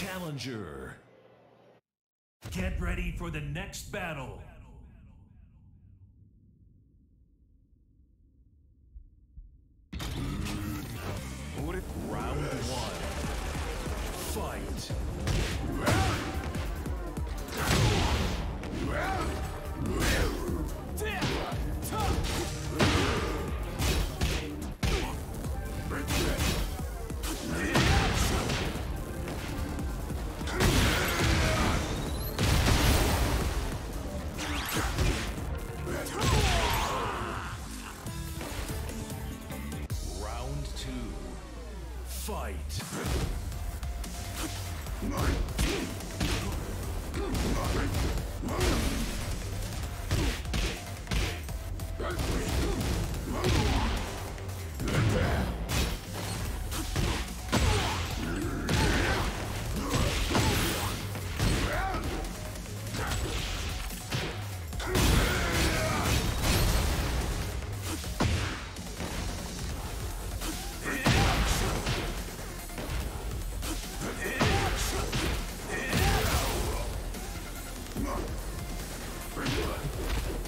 challenger. Get ready for the next battle. Round one. Fight. Bring it up.